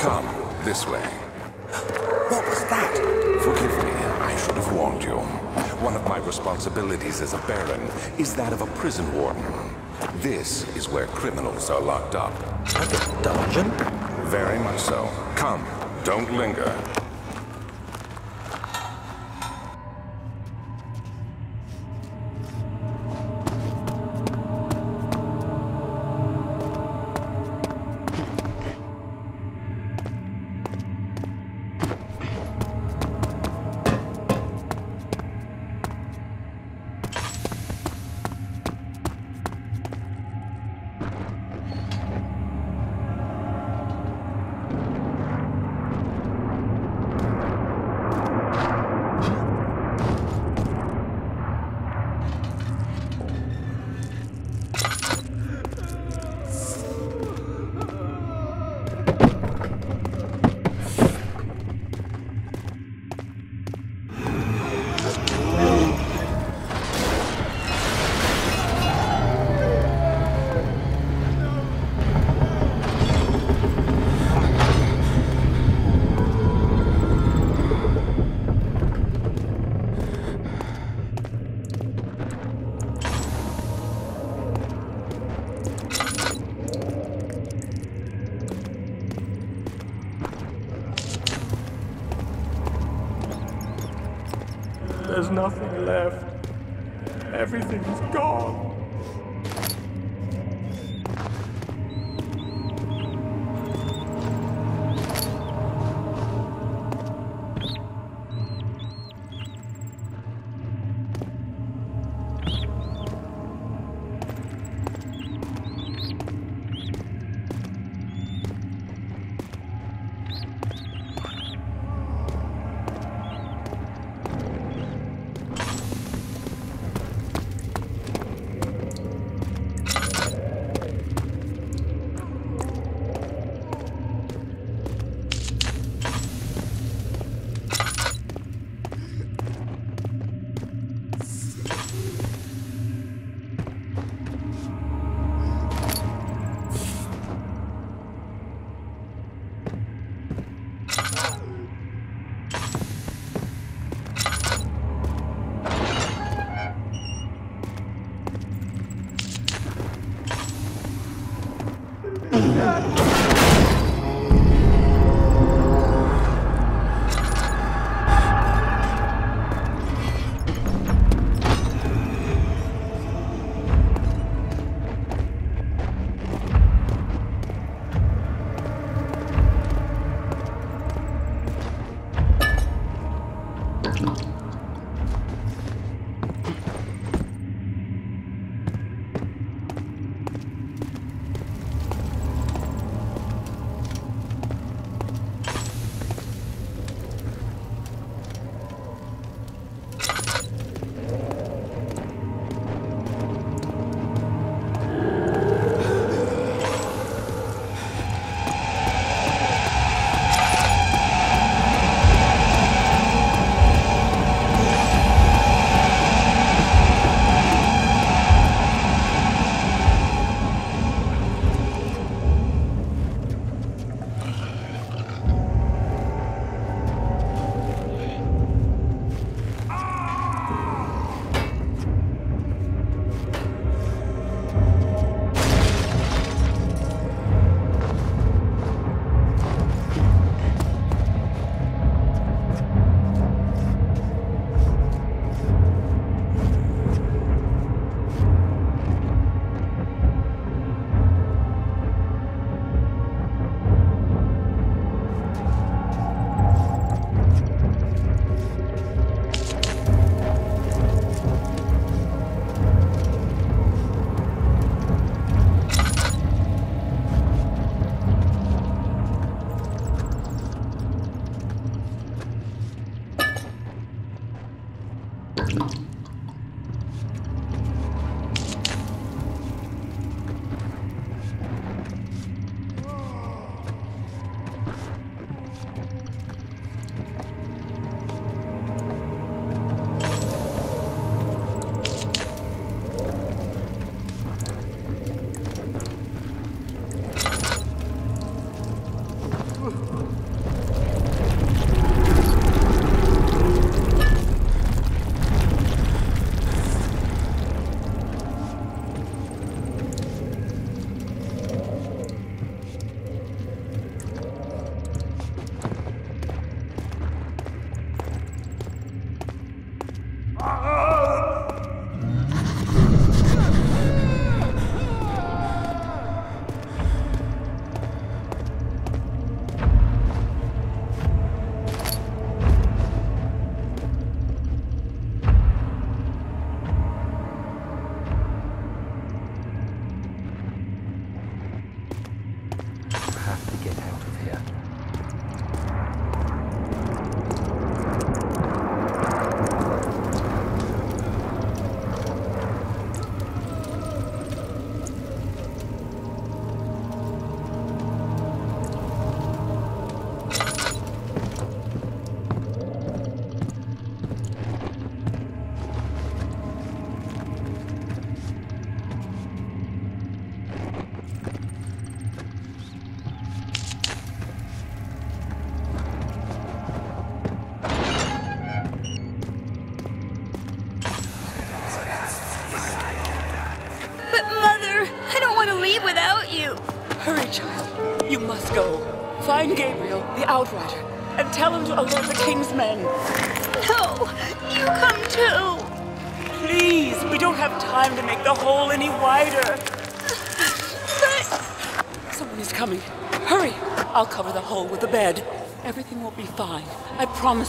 Come, this way. What was that? Forgive me, I should have warned you. One of my responsibilities as a baron is that of a prison warden. This is where criminals are locked up. A dungeon? Very much so. Come, don't linger. There's nothing left. Everything's gone. have to get out of here. With the bed. Everything will be fine. I promise.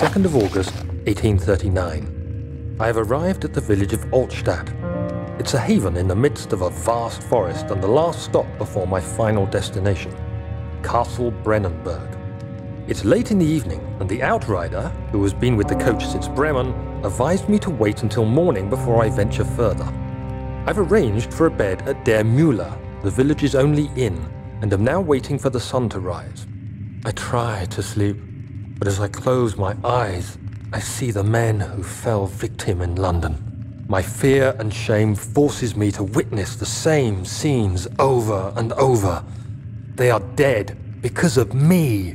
2nd of August, 1839. I have arrived at the village of Altstadt. It's a haven in the midst of a vast forest and the last stop before my final destination, Castle Brennenburg. It's late in the evening, and the outrider, who has been with the coach since Bremen, advised me to wait until morning before I venture further. I've arranged for a bed at Der Mühle, the village's only inn, and am now waiting for the sun to rise. I try to sleep, but as I close my eyes, I see the men who fell victim in London. My fear and shame forces me to witness the same scenes over and over. They are dead because of me.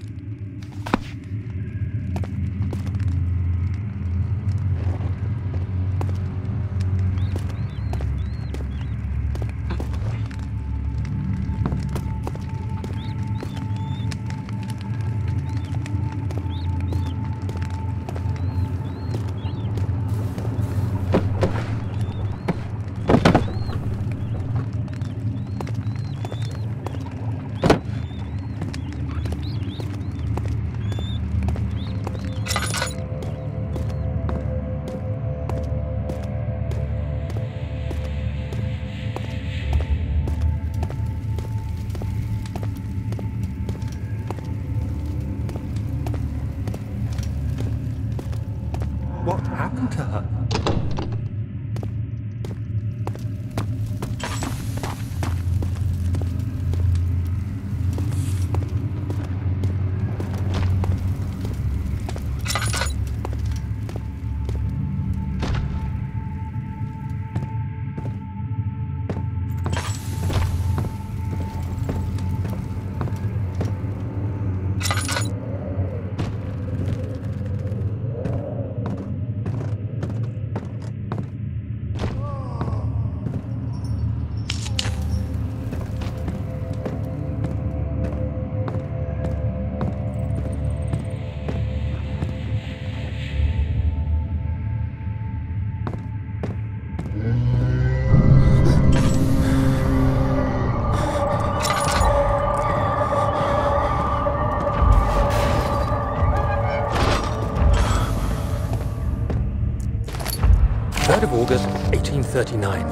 August 1839.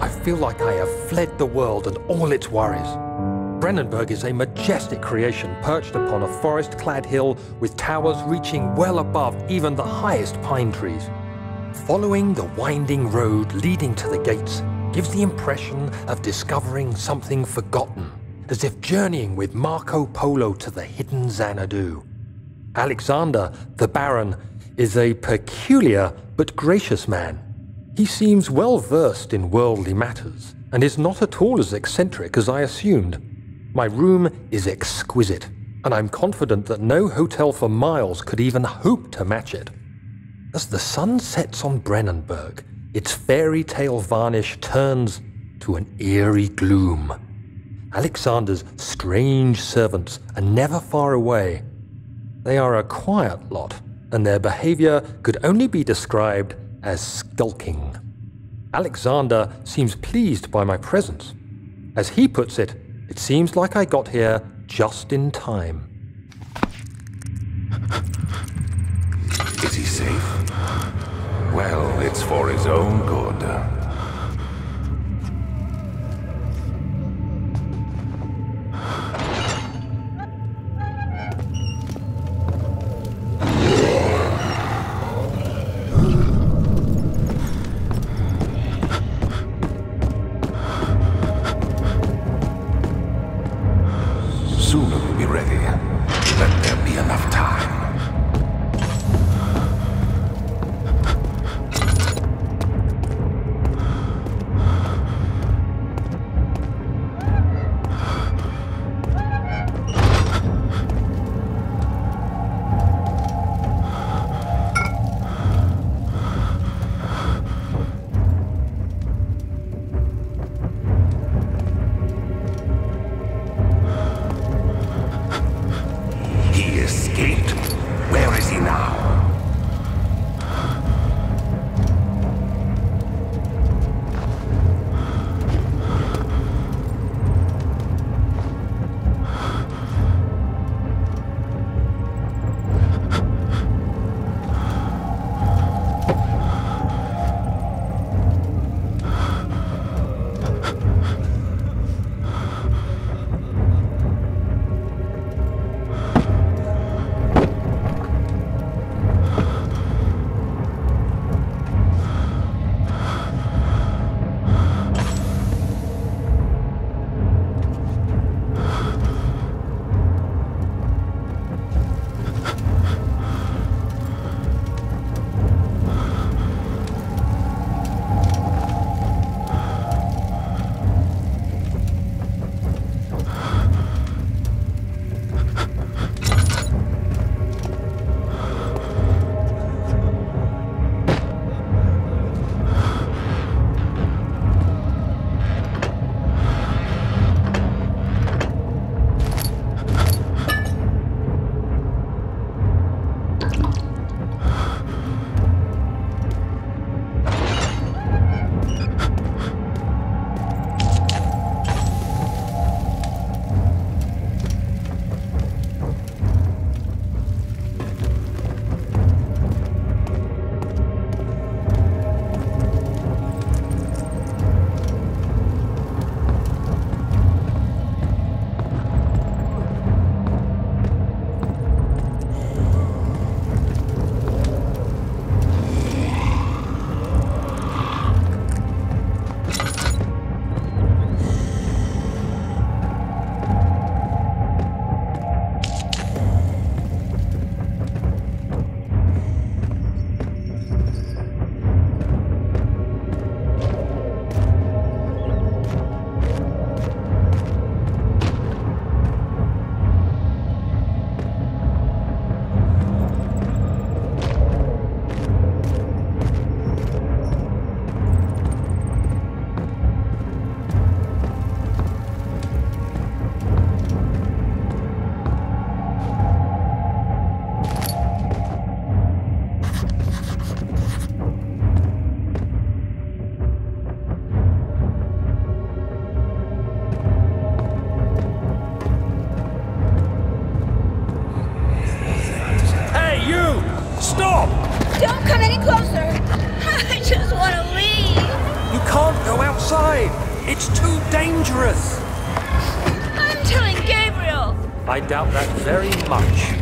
I feel like I have fled the world and all its worries. Brennenburg is a majestic creation perched upon a forest-clad hill with towers reaching well above even the highest pine trees. Following the winding road leading to the gates gives the impression of discovering something forgotten, as if journeying with Marco Polo to the hidden Xanadu. Alexander, the Baron, is a peculiar but gracious man. He seems well versed in worldly matters, and is not at all as eccentric as I assumed. My room is exquisite, and I'm confident that no hotel for miles could even hope to match it. As the sun sets on Brennenburg, its fairy tale varnish turns to an eerie gloom. Alexander's strange servants are never far away. They are a quiet lot, and their behavior could only be described as skulking. Alexander seems pleased by my presence. As he puts it, it seems like I got here just in time. Is he safe? Well, it's for his own good. Escaped Stop! Don't come any closer. I just want to leave. You can't go outside. It's too dangerous. I'm telling Gabriel. I doubt that very much.